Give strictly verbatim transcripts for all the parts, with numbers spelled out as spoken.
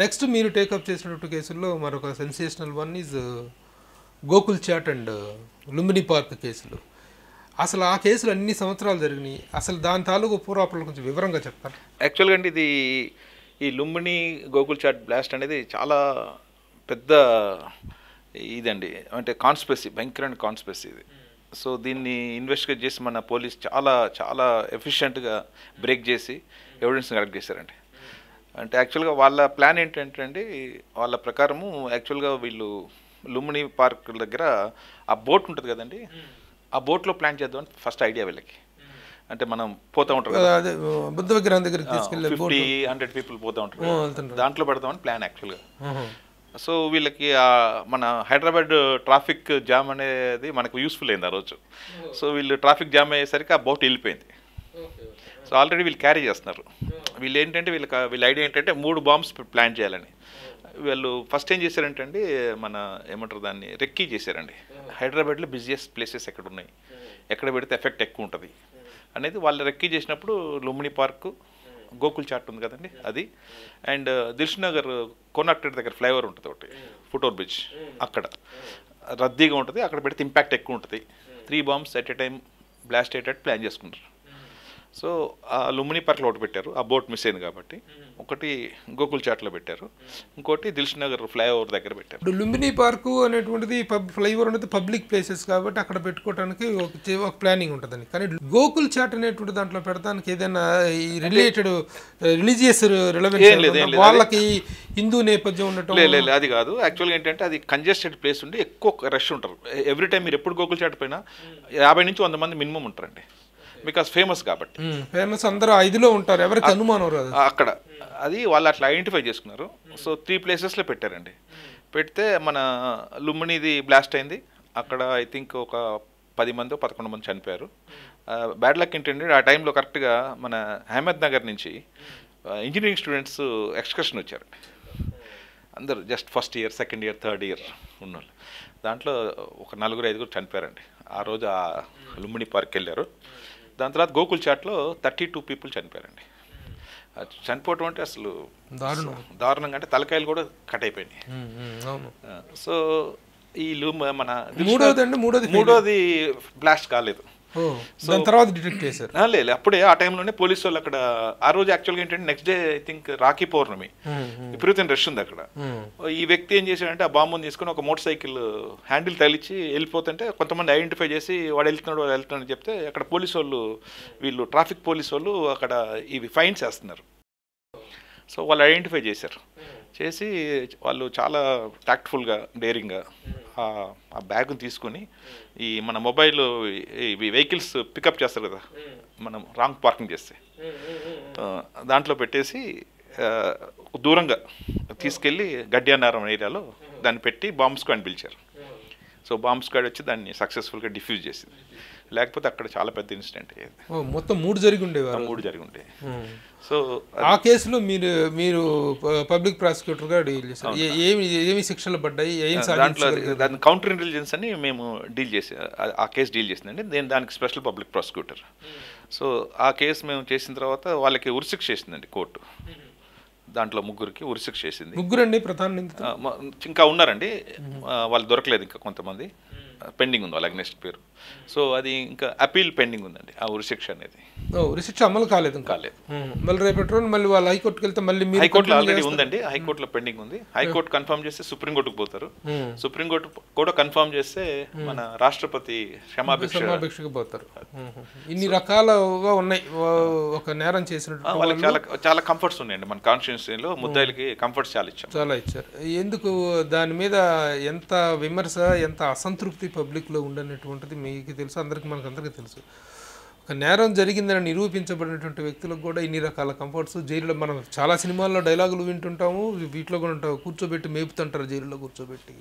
Next మీరు take up చేసినటువంటి కేసుల్లో మరొక sensational one is Gokul chat and Lumbini park కేసులు. అసలు ఆ కేసులు అన్ని సంవత్సరాలు జరిగినాయి. అసలు దాని తాలూకు పూర్వాపరలు కొంచెం వివరంగా చెప్తాను. యాక్చువల్గా అంటే ఇది ఈ లుంబిని గోకుల్ చాట్ బ్లాస్ట్ అనేది చాలా పెద్ద ఇదండి, అంటే కాన్స్పిరసీ, భయంకరమైన కాన్స్పిరసీ ఇది. సో దీన్ని ఇన్వెస్టిగేట్ చేసి మన పోలీస్ చాలా చాలా ఎఫిషియెంట్గా బ్రేక్ చేసి ఎవిడెన్స్ కలెక్ట్ చేశారండి. అంటే యాక్చువల్గా వాళ్ళ ప్లాన్ ఏంటంటే అండి, వాళ్ళ ప్రకారము యాక్చువల్గా వీళ్ళు లుంబిని పార్క్ దగ్గర ఆ బోట్ ఉంటుంది కదండి, ఆ బోట్లో ప్లాన్ చేద్దామని ఫస్ట్ ఐడియా వీళ్ళకి. అంటే మనం పోతూ ఉంటారు కదా బుద్ధ విగ్రహం దగ్గర, ఫిఫ్టీ హండ్రెడ్ పీపుల్ పోతూ ఉంటారు, దాంట్లో పెడతామని ప్లాన్ యాక్చువల్గా. సో వీళ్ళకి మన హైదరాబాద్ ట్రాఫిక్ జామ్ అనేది మనకు యూస్ఫుల్ అయింది ఆ రోజు. సో వీళ్ళు ట్రాఫిక్ జామ్ అయ్యేసరికి ఆ బోట్ వెళ్ళిపోయింది. సో ఆల్రెడీ వీళ్ళు క్యారీ చేస్తున్నారు. వీళ్ళు ఏంటంటే వీళ్ళకి వీళ్ళ ఐడియా ఏంటంటే మూడు బాంబ్స్ ప్లాన్ చేయాలని. వీళ్ళు ఫస్ట్ ఏం చేశారంటే అండి, మన ఏమంటారు దాన్ని, రెక్కీ చేశారండి. హైదరాబాద్లో బిజియెస్ట్ ప్లేసెస్ ఎక్కడ ఉన్నాయి, ఎక్కడ పెడితే ఎఫెక్ట్ ఎక్కువ ఉంటుంది అనేది వాళ్ళు రెక్కీ చేసినప్పుడు లుంబిని పార్కు, గోకుల్ చాట్ ఉంది కదండి అది, అండ్ దిల్సుఖ్నగర్ కోనాక్టేట్ దగ్గర ఫ్లైఓవర్ ఉంటుంది ఒకటి, ఫుటోర్ బ్రిడ్జ్, అక్కడ రద్దీగా ఉంటుంది, అక్కడ పెడితే ఇంపాక్ట్ ఎక్కువ ఉంటుంది. Three bombs at a time blast అయ్యేటట్టు ప్లాన్ చేసుకుంటారు. సో ఆ లుంబిని పార్క్లో ఒకటి పెట్టారు, ఆ బోట్ మిస్ అయింది కాబట్టి. ఒకటి గోకుల్ చాట్లో పెట్టారు, ఇంకోటి దిల్సుఖ్నగర్ ఫ్లైఓవర్ దగ్గర పెట్టారు. లుంబిని పార్కు అనేటువంటిది ఫ్లైఓవర్ అనేది పబ్లిక్ ప్లేసెస్ కాబట్టి అక్కడ పెట్టుకోవడానికి ఒక ప్లానింగ్ ఉంటుందని, కానీ గోకుల్ చాట్ అనేటువంటి దాంట్లో పెడతానికి ఏదైనా రిలేటెడ్ రిలీజియస్ రిలవెన్స్, వాళ్ళకి హిందూ నేపథ్యం ఉండటం లేదు, అది కాదు. యాక్చువల్గా ఏంటంటే అది కంజెస్టెడ్ ప్లేస్ ఉండి ఎక్కువ రష్ ఉంటారు. ఎవ్రీ టైం మీరు ఎప్పుడు గోకుల్ చాట్ పోయినా యాభై నుంచి వంద మంది మినిమం ఉంటారండి, బికాస్ ఫేమస్ కాబట్టి. ఫేమస్ అందరూ ఐదులో ఉంటారు, ఎవరికి అనుమానం రాదు అక్కడ. అది వాళ్ళు అట్లా ఐడెంటిఫై చేసుకున్నారు. సో త్రీ ప్లేసెస్లో పెట్టారండి. పెడితే మన లుంబినిది బ్లాస్ట్ అయింది, అక్కడ ఐ థింక్ ఒక పది మంది పదకొండు మంది చనిపోయారు. బ్యాడ్ లక్ ఏంటంటే ఆ టైంలో కరెక్ట్గా మన అహ్మద్ నగర్ నుంచి ఇంజనీరింగ్ స్టూడెంట్స్ ఎక్స్కర్షన్ వచ్చారండి. అందరు just first year, second year, third year ఉన్నోళ్ళు. దాంట్లో ఒక నలుగురు ఐదుగురు చనిపోయారండి ఆ రోజు. ఆ లుంబిని పార్క్ వెళ్ళారు. దాని తర్వాత గోకుల్ చాట్లో థర్టీ టూ పీపుల్ చనిపోయారండి. చనిపోవటం అంటే అసలు దారుణంగా, అంటే తలకాయలు కూడా కట్ అయిపోయినాయి. సో ఈ లూమ్ మన మూడోది మూడోది బ్లాస్ట్ కాలేదు. సో దాని తర్వాత డిటెక్ట్ చేశారు. లేదు అప్పుడే ఆ టైంలోనే పోలీసు వాళ్ళు అక్కడ ఆ రోజు యాక్చువల్గా ఏంటంటే next day I think Rakhi Pournami, విపరీతం రష్ ఉంది అక్కడ. ఈ వ్యక్తి ఏం చేశాడంటే ఆ బాంబుని తీసుకుని ఒక మోటార్ సైకిల్ హ్యాండిల్ తగిలించి వెళ్ళిపోతుంటే కొంతమంది ఐడెంటిఫై చేసి వాడు వెళ్తున్నాడు వాడు వెళ్తున్నాడు చెప్తే అక్కడ పోలీసు వాళ్ళు, వీళ్ళు ట్రాఫిక్ పోలీసు వాళ్ళు అక్కడ ఇవి ఫైన్స్ వేస్తున్నారు. సో వాళ్ళు ఐడెంటిఫై చేశారు. చేసి వాళ్ళు చాలా టాక్ట్ఫుల్గా, డేరింగ్గా ఆ బ్యాగ్ని తీసుకుని ఈ మన మొబైల్ ఇవి వెహికల్స్ పికప్ చేస్తారు కదా మనం రాంగ్ పార్కింగ్ చేస్తే, దాంట్లో పెట్టేసి దూరంగా తీసుకెళ్ళి గడ్డియానారం ఏరియాలో దాన్ని పెట్టి బాంబ్ స్క్వాడ్ పిలిచారు. సో బాంబ్ స్క్వాడ్ వచ్చి దాన్ని సక్సెస్ఫుల్గా డిఫ్యూజ్ చేసింది. లేకపోతే అక్కడ చాలా పెద్ద ఇన్సిడెంట్ అయ్యేది. మొత్తం మూడు జరిగి ఉండేవి మూడు జరిగి ఉండేవి సో ఆ కేసులో మీరు మీరు పబ్లిక్ ప్రాసిక్యూటర్గా డీల్ చేశారు. ఏమి శిక్షలు పడ్డాయి? దాంట్లో దాని కౌంటర్ ఇంటెలిజెన్స్ అని మేము డీల్ చేసి ఆ కేసు డీల్ చేసిందండి. నేను దానికి స్పెషల్ పబ్లిక్ ప్రాసిక్యూటర్. సో ఆ కేసు మేము చేసిన తర్వాత వాళ్ళకి ఉరిశిక్ష చేసిందండి కోర్టు. దాంట్లో ముగ్గురికి ఉరిశిక్ష చేసింది. ముగ్గురు అండి ప్రధాన నిందితులు ఇంకా ఉన్నారండి, వాళ్ళు దొరకలేదు. ఇంకా కొంతమంది పెండింగ్ ఉంది వాళ్ళ అగ్నెస్ట్ పేరు. సో అది ఇంకా అపీల్ పెండింగ్ ఉందండి ఆ ఉరిశిక్ష అనేది. ఉరిశిక్ష అమలు కాలేదు కాలేదు మళ్ళీ రేపటి రోజు మళ్ళీ వాళ్ళు హైకోర్టుకి వెళ్తే మళ్ళీ హైకోర్టులో ఆల్రెడీ ఉందండి, హైకోర్టులో పెండింగ్ ఉంది. హైకోర్టు కన్ఫర్మ్ చేస్తే సుప్రీంకోర్టుకు పోతారు. సుప్రీంకోర్టు కూడా కన్ఫర్మ్ చేస్తే మన రాష్ట్రపతి క్షమాభిక్ష క్షమాభిక్షకు పోతారు. ఇన్ని రకాలుగా ఉన్నాయి ఒక నేరం చేసినట్టు. వాళ్ళకి చాలా చాలా కంఫర్ట్స్ ఉన్నాయండి మన కాన్స్టిట్యూన్సీలో, ముద్దాయిలకి కంఫర్ట్స్ చాలా ఇచ్చారు చాలా ఇచ్చారు ఎందుకు దాని మీద ఎంత విమర్శ, ఎంత అసంతృప్తి పబ్లిక్లో ఉండనటువంటిది మీకు తెలుసు, అందరికి మనకు అందరికీ తెలుసు. ఒక నేరం జరిగిందని నిరూపించబడినటువంటి వ్యక్తులకు కూడా ఇన్ని రకాల కంఫర్ట్స్. జైలులో మనం చాలా సినిమాల్లో డైలాగులు వింటుంటాము, వీటిలో కూడా ఉంటాము, కూర్చోబెట్టి మేపుతుంటారు జైలులో కూర్చోబెట్టి.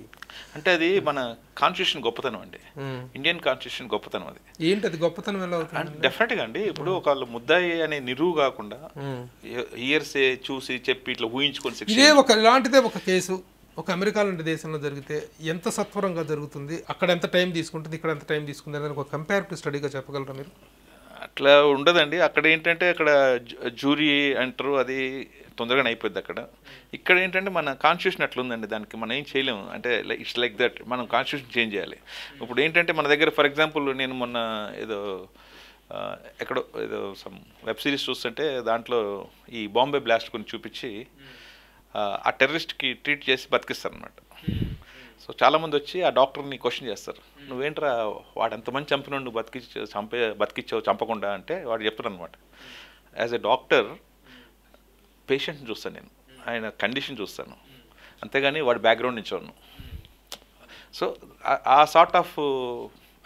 అంటే అది మన కాన్స్టిట్యూషన్ గొప్పతనం అండి, ఇండియన్ కాన్స్టిట్యూషన్ గొప్పతనం. అది ఏంటి అది గొప్పతనం ఎలా అవుతుంది? డెఫినెట్గా అండి ఇప్పుడు ఒకళ్ళు ముద్దాయి అనే నిరువు కాకుండా ఇయర్సే చూసి చెప్పి ఇట్లా ఊహించుకొని ఇదే ఒక ఇలాంటిదే ఒక కేసు ఒక అమెరికా లాంటి దేశంలో జరిగితే ఎంత సత్వరంగా జరుగుతుంది, అక్కడ ఎంత టైం తీసుకుంటుంది, ఇక్కడ ఎంత టైం తీసుకుంది అనేది ఒక కంపారిటివ్ స్టడీగా చెప్పగలరా మీరు? అట్లా ఉండదండి. అక్కడ ఏంటంటే అక్కడ జ్యూరీ అంటారు, అది తొందరగా అయిపోద్ది అక్కడ. ఇక్కడ ఏంటంటే మన కాన్స్టిట్యూషన్ అట్లుందండి, దానికి మనం ఏం చేయలేము. అంటే ఇట్స్ లైక్ దట్, మనం కాన్స్టిట్యూషన్ చేంజ్ చేయాలి. ఇప్పుడు ఏంటంటే మన దగ్గర ఫర్ ఎగ్జాంపుల్ నేను మొన్న ఏదో ఎక్కడో ఏదో సమ్ వెబ్ సిరీస్ చూస్తుంటే దాంట్లో ఈ బాంబే బ్లాస్ట్ కొన్ని చూపించి ఆ టెర్రరిస్ట్కి ట్రీట్ చేసి బతికిస్తారు అన్నమాట. సో చాలామంది వచ్చి ఆ డాక్టర్ని క్వశ్చన్ చేస్తారు, నువ్వేంట్రా వాడు ఎంతమంది చంపినాడు నువ్వు బతికి చంపే బతికిచ్చావు చంపకుండా అంటే వాడు చెప్తాడు అనమాట. యాజ్ ఎ డాక్టర్ పేషెంట్ని చూస్తాను నేను, ఆయన కండిషన్ చూస్తాను, అంతేగాని వాడి బ్యాక్గ్రౌండ్ నుంచి ఉన్నాను. సో ఆ సార్ట్ ఆఫ్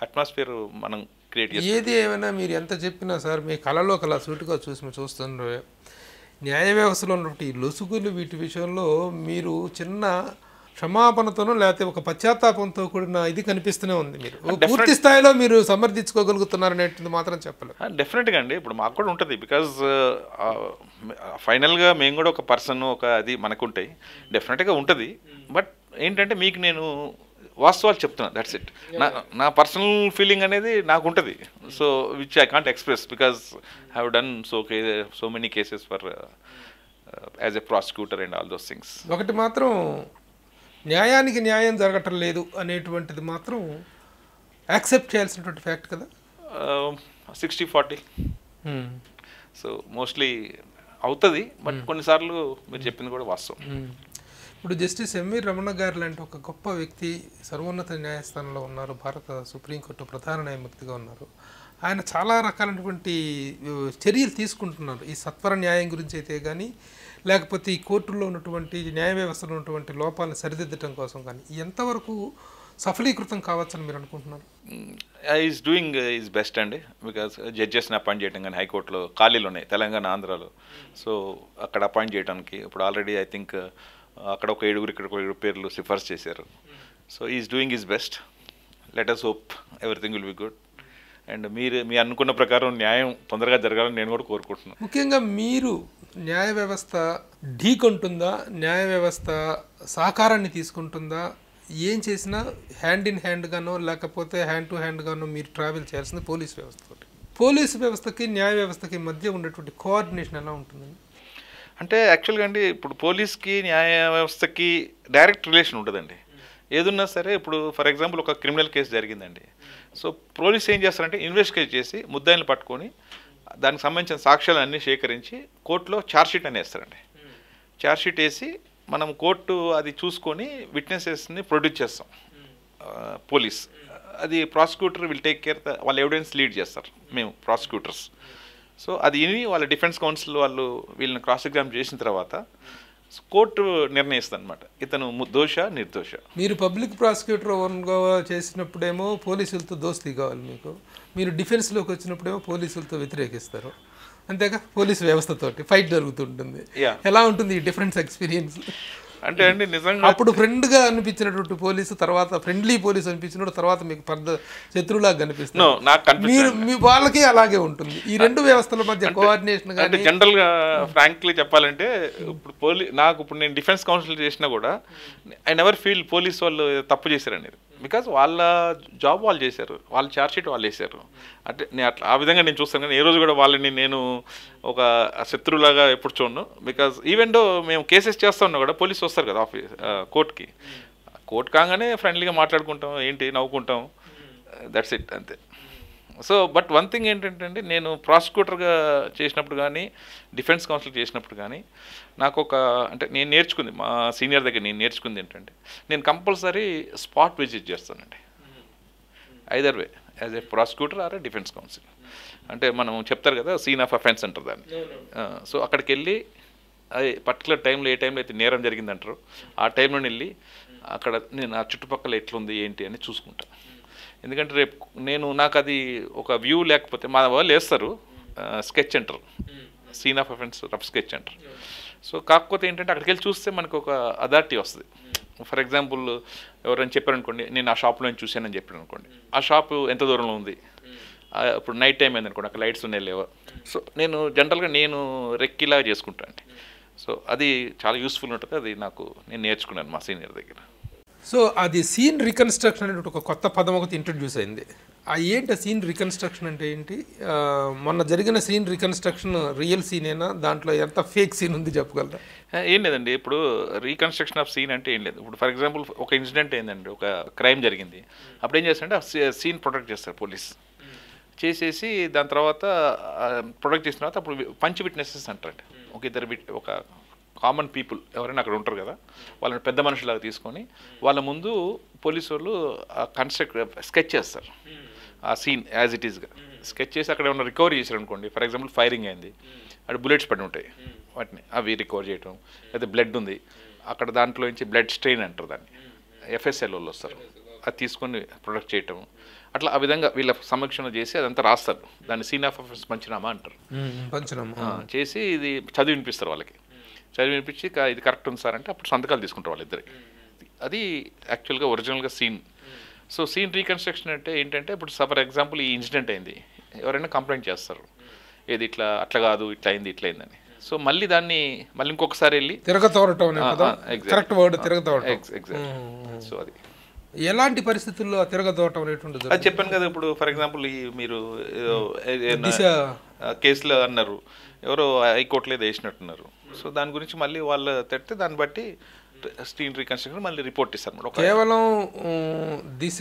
అట్మాస్ఫియర్ మనం క్రియేట్ చేస్తాం. ఏది ఏమైనా మీరు ఎంత చెప్పినా సార్ మీ కళలో కళ సూటిగా చూసి చూస్తున్నారు. న్యాయ వ్యవస్థలో ఉన్నటువంటి ఈ లొసుగులు వీటి విషయంలో మీరు చిన్న క్షమాపణతోనూ లేకపోతే ఒక పశ్చాత్తాపంతో కూడిన ఇది కనిపిస్తూనే ఉంది. మీరు పూర్తి స్థాయిలో మీరు సమర్థించుకోగలుగుతున్నారు అనేది మాత్రం చెప్పలేదు. డెఫినెట్గా అండి, ఇప్పుడు మాకు కూడా ఉంటుంది. బికాజ్ ఫైనల్గా మేము కూడా ఒక పర్సన్ ఒక అది మనకు ఉంటాయి, డెఫినెట్గా ఉంటుంది. బట్ ఏంటంటే మీకు నేను వాస్తవాలు చెప్తున్నాను, దట్స్ ఇట్. నా నా పర్సనల్ ఫీలింగ్ అనేది నాకు ఉంటుంది, so which I can't express because I have done so so many cases for as a prosecutor and all those things. ఒకటి మాత్రం న్యాయానికి న్యాయం జరగటం లేదు అనేటువంటిది మాత్రం యాక్సెప్ట్ చేయాల్సినటువంటి ఫ్యాక్ట్ కదా. సిక్స్టీ ఫార్టీ సో మోస్ట్లీ అవుతుంది, బట్ కొన్నిసార్లు మీరు చెప్పింది కూడా వాస్తవం. ఇప్పుడు జస్టిస్ ఎంవీ రమణ గారు లాంటి ఒక గొప్ప వ్యక్తి సర్వోన్నత న్యాయస్థానంలో ఉన్నారు, భారత సుప్రీంకోర్టు ప్రధాన న్యాయమూర్తిగా ఉన్నారు. ఆయన చాలా రకాలైనటువంటి చర్యలు తీసుకుంటున్నారు ఈ సత్వర న్యాయం గురించి అయితే కానీ, లేకపోతే ఈ కోర్టుల్లో ఉన్నటువంటి న్యాయ వ్యవస్థలో ఉన్నటువంటి లోపాలను సరిదిద్దడం కోసం కానీ, ఎంతవరకు సఫలీకృతం కావచ్చని మీరు అనుకుంటున్నారు? ఈజ్ డూయింగ్ ఈజ్ బెస్ట్ అండి, బికాజ్ జడ్జెస్ని అపాయింట్ చేయడం కానీ హైకోర్టులో ఖాళీలు ఉన్నాయి తెలంగాణ ఆంధ్రాలో. సో అక్కడ అపాయింట్ చేయడానికి ఇప్పుడు ఆల్రెడీ ఐ థింక్ అక్కడ ఒక ఏడుగురు ఇక్కడ ఒక ఏడు పేర్లు సిఫార్సు చేశారు. So is doing is best, let us hope everything will be good. And మీరు మీ అనుకున్న ప్రకారం న్యాయం తొందరగా జరగాలని నేను కూడా కోరుకుంటున్నాను. ముఖ్యంగా మీరు న్యాయ వ్యవస్థ ఢీకొంటుందా, న్యాయ వ్యవస్థ సహకారాన్ని తీసుకుంటుందా, ఏం చేసినా హ్యాండ్ ఇన్ హ్యాండ్గానో లేకపోతే హ్యాండ్ టు హ్యాండ్గానో మీరు ట్రావెల్ చేయాల్సింది పోలీస్ వ్యవస్థతోటి. పోలీస్ వ్యవస్థకి న్యాయ వ్యవస్థకి మధ్య ఉండేటువంటి కోఆర్డినేషన్ ఎలా ఉంటుందండి? అంటే యాక్చువల్గా అండి ఇప్పుడు పోలీస్కి న్యాయ వ్యవస్థకి డైరెక్ట్ రిలేషన్ ఉంటుందండి. ఏదున్నా సరే ఇప్పుడు ఫర్ ఎగ్జాంపుల్ ఒక క్రిమినల్ కేసు జరిగిందండి, సో పోలీస్ ఏం చేస్తారంటే ఇన్వెస్టిగేట్ చేసి ముద్దాయిల్ని పట్టుకొని దానికి సంబంధించిన సాక్ష్యాలు అన్నీ సేకరించి కోర్టులో ఛార్జ్షీట్ అని వేస్తారండి. ఛార్జ్షీట్ వేసి మనం కోర్టు అది చూసుకొని విట్నెసెస్ని ప్రొడ్యూస్ చేస్తాం. పోలీస్ అది ప్రాసిక్యూటర్ విల్ టేక్ కేర్, వాళ్ళ ఎవిడెన్స్ లీడ్ చేస్తారు మేము ప్రాసిక్యూటర్స్. సో అది ఇవి వాళ్ళ డిఫెన్స్ కౌన్సిల్ వాళ్ళు వీళ్ళని క్రాస్ ఎగ్జామ్ చేసిన తర్వాత కోర్టు నిర్ణయిస్తుంది అనమాట ఇతను దోష నిర్దోష. మీరు పబ్లిక్ ప్రాసిక్యూటర్ చేసినప్పుడేమో పోలీసులతో దోస్తీ కావాలి మీకు, మీరు డిఫెన్స్లోకి వచ్చినప్పుడేమో పోలీసులతో వ్యతిరేకిస్తారు, అంతేగా? పోలీసు వ్యవస్థతోటి ఫైట్ జరుగుతుంటుంది. ఎలా ఉంటుంది ఈ డిఫరెన్స్ ఎక్స్పీరియన్స్ అంటే అండి? నిజంగా అప్పుడు ఫ్రెండ్గా అనిపించినటువంటి పోలీసు తర్వాత ఫ్రెండ్లీ పోలీసు అనిపించినప్పుడు తర్వాత మీకు పెద్ద శత్రువులాగా కనిపిస్తుంది. మీరు మీ వాళ్ళకి అలాగే ఉంటుంది ఈ రెండు వ్యవస్థల మధ్య కోఆర్డినేషన్. అంటే జనరల్గా ఫ్రాంక్లీ చెప్పాలంటే ఇప్పుడు పోలీ నాకు ఇప్పుడు నేను డిఫెన్స్ కౌన్సిల్ చేసినా కూడా ఐ నెవర్ ఫీల్ పోలీస్ వాళ్ళు తప్పు చేశారనేది, బికాజ్ వాళ్ళ జాబ్ వాళ్ళు చేశారు, వాళ్ళ ఛార్జ్షీట్ వాళ్ళు వేసారు. అంటే నేను అట్లా ఆ విధంగా నేను చూస్తాను, కానీ ఏ రోజు కూడా వాళ్ళని నేను ఒక శత్రువులాగా ఎప్పుడు చూడను. బికాజ్ ఈవెన్ దో మేము కేసెస్ చేస్తా ఉన్నా కూడా పోలీసు వస్తారు కదా ఆఫీస్ కోర్టుకి, కోర్టు కాగానే ఫ్రెండ్లీగా మాట్లాడుకుంటాం, ఏంటి నవ్వుకుంటాం, దట్స్ ఇట్ అంతే. సో బట్ వన్ థింగ్ ఏంటంటే అండి, నేను ప్రాసిక్యూటర్గా చేసినప్పుడు కానీ డిఫెన్స్ కౌన్సిల్ చేసినప్పుడు కానీ నాకు ఒక అంటే నేను నేర్చుకుంది మా సీనియర్ దగ్గర నేను నేర్చుకుంది ఏంటంటే నేను కంపల్సరీ స్పాట్ విజిట్ చేస్తానండి, either way as a prosecutor or a defence counsel. అంటే మనం చెప్తారు కదా సీన్ ఆఫ్ అఫెన్స్ అంటారు దాన్ని. సో అక్కడికి వెళ్ళి అది పర్టికులర్ టైంలో ఏ టైంలో అయితే నేరం జరిగిందంటారు ఆ టైంలో వెళ్ళి అక్కడ నేను ఆ చుట్టుపక్కల ఎట్లుంది ఏంటి అని చూసుకుంటాను. ఎందుకంటే రేపు నేను నాకు అది ఒక వ్యూ లేకపోతే మా వాళ్ళు వేస్తారు స్కెచ్ అంటారు, scene of offence rough sketch అంటారు. సో కాకపోతే ఏంటంటే అక్కడికి వెళ్ళి చూస్తే మనకు ఒక అథారిటీ వస్తుంది. ఫర్ ఎగ్జాంపుల్ ఎవరైనా చెప్పారనుకోండి, నేను ఆ షాప్లో చూశానని చెప్పాను అనుకోండి, ఆ షాపు ఎంత దూరంలో ఉంది, ఇప్పుడు నైట్ టైం అయిందనుకోండి అక్కడ లైట్స్ ఉన్నాయి లేవో. సో నేను జనరల్గా నేను రెక్కిలాగా చేసుకుంటాను అండి. సో అది చాలా యూస్ఫుల్ ఉంటుంది, అది నాకు నేను నేర్చుకున్నాను మా సీనియర్ దగ్గర. సో అది సీన్ రికన్స్ట్రక్షన్ అనే ఒక కొత్త పదం ఒకటి ఇంట్రడ్యూస్ అయింది. ఏంటి సీన్ రికన్‌స్ట్రక్షన్ అంటే ఏంటి? మొన్న జరిగిన సీన్ రికన్‌స్ట్రక్షన్ రియల్ సీనేనా? దాంట్లో ఎంత ఫేక్ సీన్ ఉంది చెప్పగలరా? ఏం లేదండి, ఇప్పుడు రీకన్స్ట్రక్షన్ ఆఫ్ సీన్ అంటే ఏం లేదు. ఇప్పుడు ఫర్ ఎగ్జాంపుల్ ఒక ఇన్సిడెంట్ ఏందండి, ఒక క్రైమ్ జరిగింది, అప్పుడు ఏం చేస్తారంటే ఆ సీన్ ప్రొటెక్ట్ చేస్తారు పోలీస్ చేసేసి, దాని తర్వాత ప్రొటెక్ట్ చేసిన తర్వాత అప్పుడు పంచ్ విట్నెసెస్ అంటారండి. ఒక ఇద్దరు ఒక కామన్ పీపుల్ ఎవరైనా అక్కడ ఉంటారు కదా, వాళ్ళని పెద్ద మనుషులాగా తీసుకొని వాళ్ళ ముందు పోలీసు వాళ్ళు కన్స్ట్రక్ట్ స్కెచ్ చేస్తారు ఆ సీన్ యాజ్ ఇట్ ఈస్గా. స్కెచ్ చేసి అక్కడ ఏమైనా రికవరీ చేశారు అనుకోండి, ఫర్ ఎగ్జాంపుల్ ఫైరింగ్ అయింది, అక్కడ బుల్లెట్స్ పడి ఉంటాయి, వాటిని అవి రికవర్ చేయటం, అయితే బ్లడ్ ఉంది అక్కడ, దాంట్లో నుంచి బ్లడ్ స్ట్రెయిన్ అంటారు దాన్ని, ఎఫ్ఎస్ఎల్ వాళ్ళు వస్తారు, అది తీసుకొని ప్రొటెక్ట్ చేయటం, అట్లా ఆ విధంగా వీళ్ళ సమీక్షణ చేసి అదంతా రాస్తారు. దాన్ని సీన్ ఆఫ్ ఆఫెన్స్ పంచనామా అంటారు. పంచనామా చేసి ఇది చదివి వినిపిస్తారు వాళ్ళకి. చదివి వినిపించి ఇది కరెక్ట్ ఉంది సార్ అంటే అప్పుడు సంతకాలు తీసుకుంటారు వాళ్ళిద్దరు. అది యాక్చువల్గా ఒరిజినల్గా సీన్. సో సీన్ రీకన్స్ట్రక్షన్ అంటే ఏంటంటే, ఇప్పుడు ఫర్ ఎగ్జాంపుల్ ఈ ఇన్సిడెంట్ అయింది, ఎవరైనా కంప్లైంట్ చేస్తారు, ఏది ఇట్లా అట్లా కాదు ఇట్లా అయింది ఇట్లా అయిందని. సో మళ్ళీ దాన్ని మళ్ళీ ఇంకొకసారి వెళ్ళి తిరగతోడటం. ఎగ్జాక్ట్. సో అది ఎలాంటి పరిస్థితుల్లో తిరగదోటం అనేటువంటిది అది చెప్పాను కదా. ఇప్పుడు ఫర్ ఎగ్జాంపుల్ ఈ మీరు కేసులో అన్నారు, ఎవరో హైకోర్టులో ఏదో వేసినట్టున్నారు, సో దాని గురించి మళ్ళీ వాళ్ళు తిడితే దాన్ని బట్టి స్టీన్ రీకన్స్ట్రక్షన్ మళ్ళీ రిపోర్ట్ ఇస్తారు అన్నమాట. కేవలం దిశ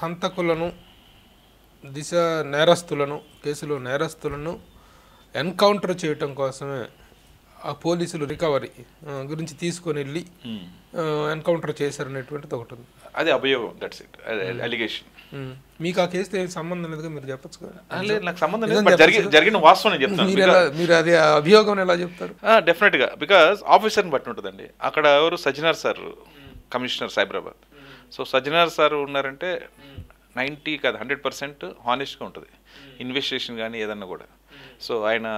హంతకులను, దిశ నేరస్తులను, కేసులో నేరస్తులను ఎన్కౌంటర్ చేయటం కోసమే ఆ పోలీసులు రికవరీ గురించి తీసుకొని వెళ్ళి ఎన్కౌంటర్ చేశారనేటువంటిది ఒకటి ఉంది. అది అభియోగం, దట్స్ ఇట్, అలిగేషన్. మీకు ఆ కేసుతో ఏం సంబంధం లేదుగా, మీరు చెప్పచ్చు కదా. నాకు సంబంధం లేదు, జరిగిన వాస్తవం నేను చెప్తాను. మీరు అది అభియోగం ఎలా చెప్తారు? డెఫినెట్గా బికాజ్ ఆఫీసర్ని బట్టి ఉంటుందండి. అక్కడ ఎవరు Sajjanar sir commissioner Cyberabad, so Sajjanar sir ఉన్నారంటే నైంటీ కాదు హండ్రెడ్ పర్సెంట్ హానెస్ట్గా ఉంటుంది ఇన్వెస్టిగేషన్ కానీ ఏదన్నా కూడా. సో ఆయన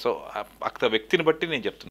సో ఆ వ్యక్తిని బట్టి నేను చెప్తున్నాను.